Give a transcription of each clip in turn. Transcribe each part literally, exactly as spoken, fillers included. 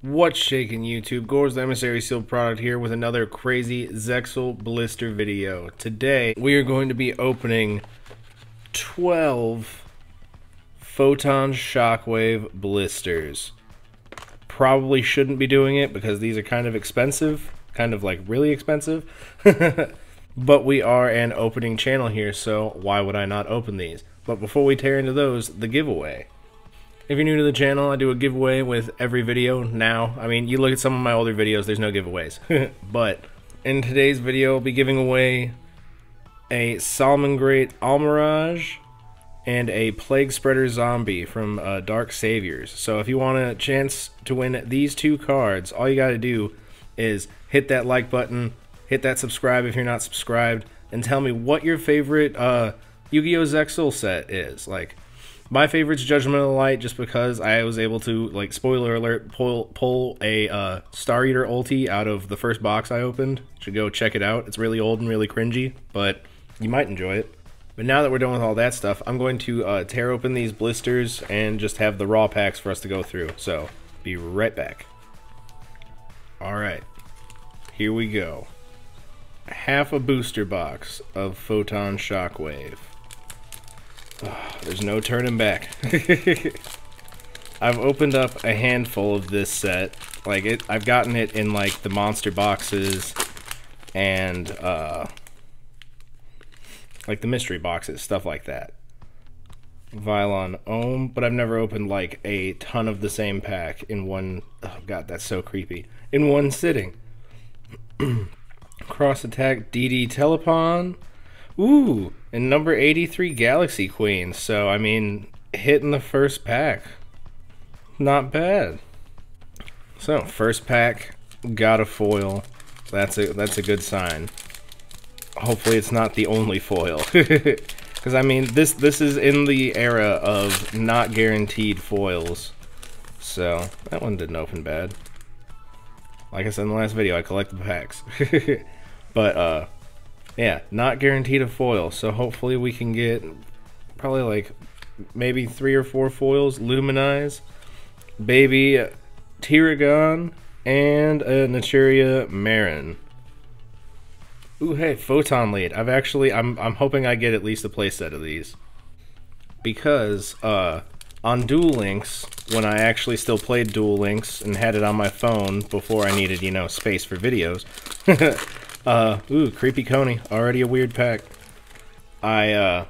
What's shaking, YouTube? Gorz the Emissary Sealed Product here with another crazy Zexal blister video. Today we are going to be opening twelve Photon Shockwave blisters. Probably shouldn't be doing it because these are kind of expensive, kind of like really expensive. But we are an opening channel here, so why would I not open these? But before we tear into those, the giveaway. If you're new to the channel, I do a giveaway with every video now. I mean, you look at some of my older videos, there's no giveaways. But in today's video, I'll be giving away a Salamangreat Almirage and a Plague Spreader Zombie from uh, Dark Saviors. So if you want a chance to win these two cards, all you gotta do is hit that like button, hit that subscribe if you're not subscribed, and tell me what your favorite uh, Yu-Gi-Oh! Zexal set is. Like, my favorite's Judgment of the Light, just because I was able to, like, spoiler alert, pull, pull a uh, Star Eater ulti out of the first box I opened. Should go check it out. It's really old and really cringy, but you might enjoy it. But now that we're done with all that stuff, I'm going to uh, tear open these blisters and just have the raw packs for us to go through. So, be right back. Alright, here we go. Half a booster box of Photon Shockwave. Oh, there's no turning back. I've opened up a handful of this set. Like it, I've gotten it in like the monster boxes and uh, like the mystery boxes, stuff like that. Vylon Ohm, but I've never opened like a ton of the same pack in one. Oh god, that's so creepy. In one sitting. Cross attack D D Telepon. Ooh, and number eighty-three Galaxy Queen, so I mean, hitting the first pack. Not bad. So, first pack, got a foil. That's a, that's a good sign. Hopefully it's not the only foil. Because I mean, this, this is in the era of not guaranteed foils. So, that one didn't open bad. Like I said in the last video, I collect the packs. But, uh... yeah, not guaranteed a foil, so hopefully we can get probably like maybe three or four foils. Luminize, Baby Tiragon, and a Naturia Marin. Ooh, hey, Photon Lead. I've actually, I'm, I'm hoping I get at least a playset of these. Because uh, on Duel Links, when I actually still played Duel Links and had it on my phone before I needed, you know, space for videos, Uh, ooh, Creepy Cony, already a weird pack. I, uh,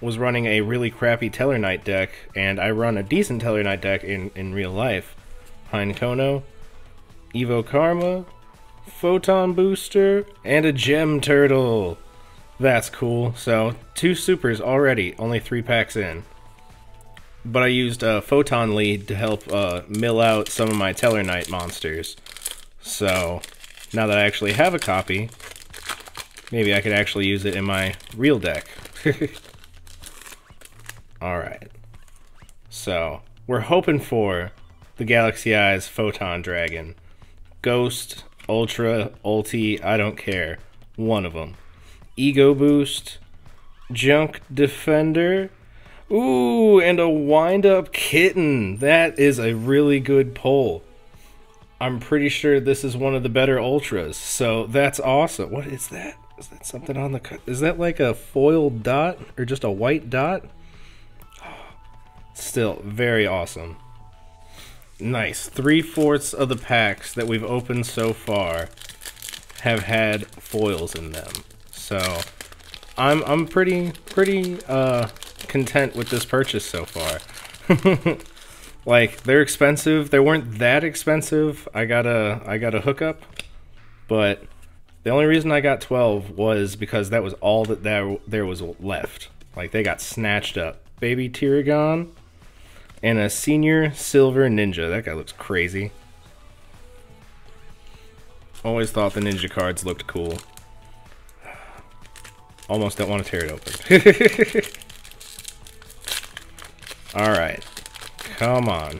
was running a really crappy Tellarknight deck, and I run a decent Tellarknight deck in, in real life. Hein Kono, Evo Karma, Photon Booster, and a Gem Turtle! That's cool. So, two supers already, only three packs in. But I used, uh, Photon Lead to help, uh, mill out some of my Tellarknight monsters. So... now that I actually have a copy, maybe I could actually use it in my real deck. Alright. So, we're hoping for the Galaxy Eyes Photon Dragon. Ghost, Ultra, Ulti, I don't care. One of them. Ego Boost, Junk Defender, ooh, and a Wind-Up Kitten! That is a really good pull. I'm pretty sure this is one of the better ultras, so that's awesome. What is that? Is that something on the cut? Is that like a foil dot or just a white dot? Still very awesome. Nice. Three-fourths of the packs that we've opened so far have had foils in them, so I'm I'm pretty pretty uh, content with this purchase so far. Like, they're expensive. They weren't that expensive. I got a, I got a hookup, but the only reason I got twelve was because that was all that there, there was left. Like, they got snatched up. Baby Tiragon and a Senior Silver Ninja. That guy looks crazy. Always thought the ninja cards looked cool. Almost don't want to tear it open. All right. Come on,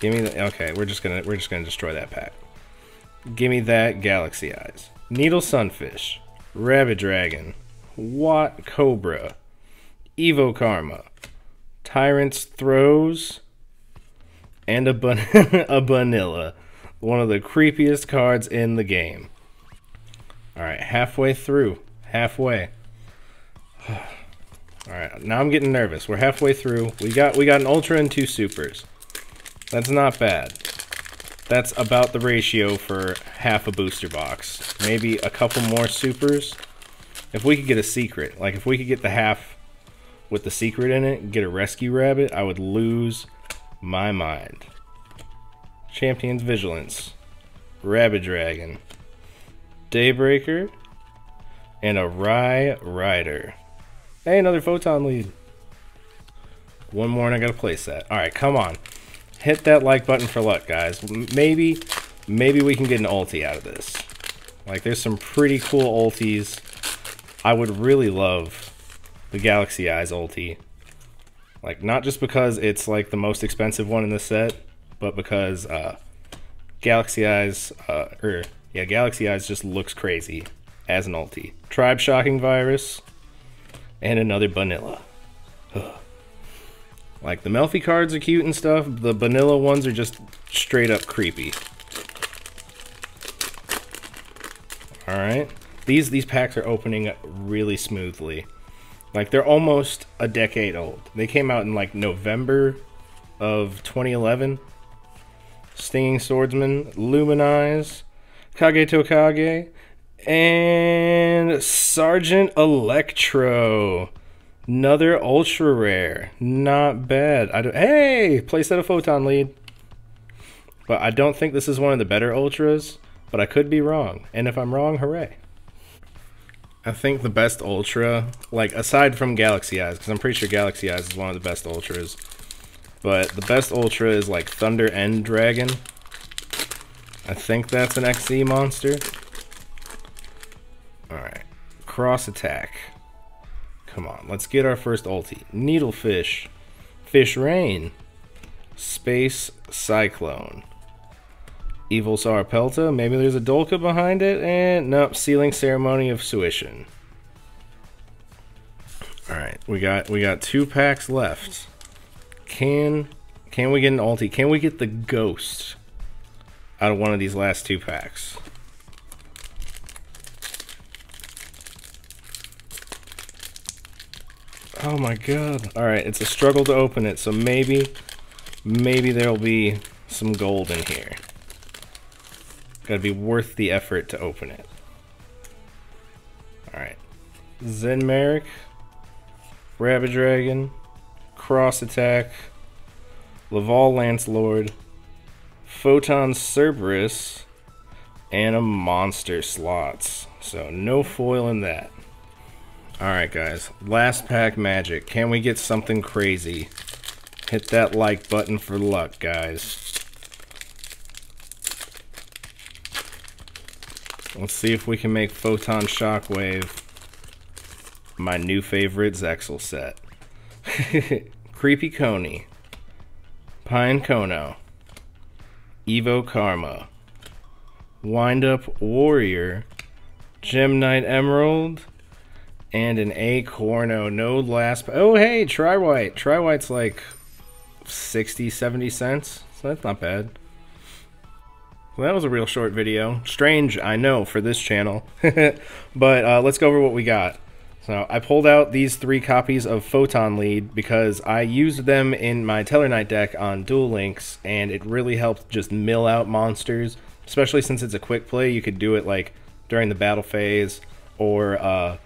give me the. Okay, we're just gonna we're just gonna destroy that pack. Give me that Galaxy Eyes, Needle Sunfish, Rabidragon, Watt Cobra, Evo Karma, Tyrant's Throws, and a, ban a vanilla. One of the creepiest cards in the game. Alright, halfway through. Halfway. Alright, now I'm getting nervous. We're halfway through. We got we got an Ultra and two Supers. That's not bad. That's about the ratio for half a booster box. Maybe a couple more Supers. If we could get a secret, like if we could get the half with the secret in it, get a Rescue Rabbit, I would lose my mind. Champion's Vigilance, Rabidragon, Daybreaker, and a Rye Rider. Hey, another Photon Lead. One more and I gotta place that. Alright, come on. Hit that like button for luck, guys. Maybe, maybe we can get an ulti out of this. Like, there's some pretty cool ultis. I would really love the Galaxy Eyes ulti. Like, not just because it's like the most expensive one in the set, but because uh, Galaxy Eyes, uh, or yeah, Galaxy Eyes just looks crazy as an ulti. Tribe Shocking Virus, and another Vanilla. Ugh. Like, the Melfi cards are cute and stuff, the Vanilla ones are just straight up creepy. Alright. These, these packs are opening up really smoothly. Like, they're almost a decade old. They came out in like November of twenty eleven. Stinging Swordsman, Luminize, Kage Tokage, and Sergeant Electro. Another ultra rare. Not bad. I don't, hey! Place at a Photon Lead. But I don't think this is one of the better ultras, but I could be wrong. And if I'm wrong, hooray. I think the best ultra, like aside from Galaxy Eyes, because I'm pretty sure Galaxy Eyes is one of the best ultras, but the best ultra is like Thunder End Dragon. I think that's an X Z monster. Alright, Cross Attack. Come on, let's get our first ulti. Needlefish, Fish Rain, Space Cyclone, Evil Sarapelta, maybe there's a Dolka behind it, and nope, Sealing Ceremony of Suition. Alright, we got we got two packs left. Can can we get an ulti? Can we get the ghost out of one of these last two packs? Oh my god. Alright, it's a struggle to open it, so maybe maybe there'll be some gold in here. Gotta be worth the effort to open it. Alright. Zenmeric, Rabidragon, Cross Attack, Laval Lancelord, Photon Cerberus, and a Monster Slots. So no foil in that. Alright guys, last pack magic. Can we get something crazy? Hit that like button for luck, guys. Let's see if we can make Photon Shockwave my new favorite Zexal set. Creepy Cony, Hein Kono, Evo Karma, Wind-Up Warrior, Gem Knight Emerald, and an A Corno. No last... Oh hey, Tri-White. Tri-White's like sixty, seventy cents, so that's not bad. Well, that was a real short video. Strange, I know, for this channel. But uh, let's go over what we got. So I pulled out these three copies of Photon Lead because I used them in my Tellarknight deck on Duel Links, and it really helped just mill out monsters, especially since it's a quick play. You could do it like during the battle phase or uh,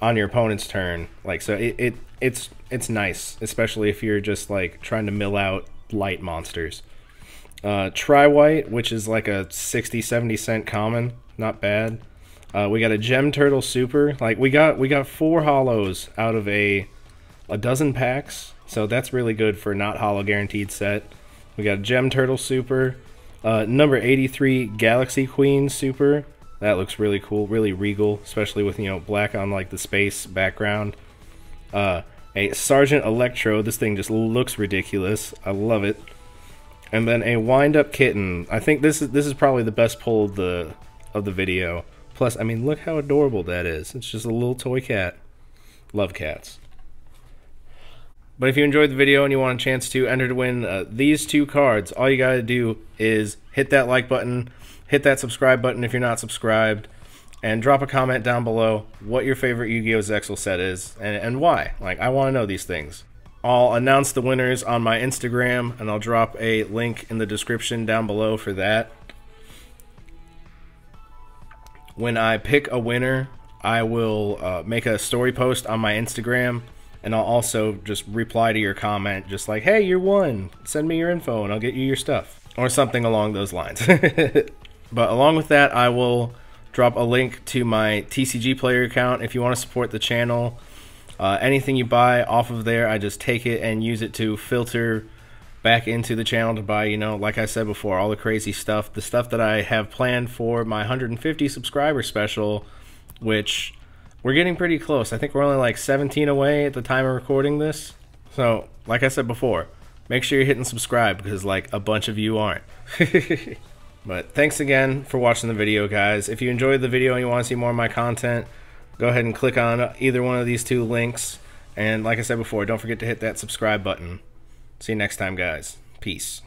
on your opponent's turn. Like, so it, it it's it's nice, especially if you're just like trying to mill out light monsters. Uh, Tri-White, which is like a sixty, seventy cent common, not bad. Uh, we got a Gem Turtle Super. Like we got we got four hollows out of a a dozen packs, so that's really good for not hollow guaranteed set. We got a Gem Turtle Super, uh, number eighty-three Galaxy Queen Super. That looks really cool, really regal, especially with, you know, black on like the space background. Uh, a Sergeant Electro. This thing just looks ridiculous. I love it. And then a Wind-Up Kitten. I think this is this is probably the best pull of the of the video. Plus, I mean, look how adorable that is. It's just a little toy cat. Love cats. But if you enjoyed the video and you want a chance to enter to win uh, these two cards, all you got to do is hit that like button, hit that subscribe button if you're not subscribed, and drop a comment down below what your favorite Yu-Gi-Oh! Zexal set is and, and why. Like, I want to know these things. I'll announce the winners on my Instagram, and I'll drop a link in the description down below for that. When I pick a winner, I will uh, make a story post on my Instagram, and I'll also just reply to your comment just like, hey, you won, send me your info and I'll get you your stuff, or something along those lines. But along with that, I will drop a link to my T C G player account if you want to support the channel. Uh, anything you buy off of there, I just take it and use it to filter back into the channel to buy, you know, like I said before, all the crazy stuff, the stuff that I have planned for my one hundred fifty subscriber special, which we're getting pretty close. I think we're only like seventeen away at the time of recording this. So, like I said before, make sure you're hitting subscribe, because like a bunch of you aren't. But thanks again for watching the video, guys. If you enjoyed the video and you want to see more of my content, go ahead and click on either one of these two links. And like I said before, don't forget to hit that subscribe button. See you next time, guys. Peace.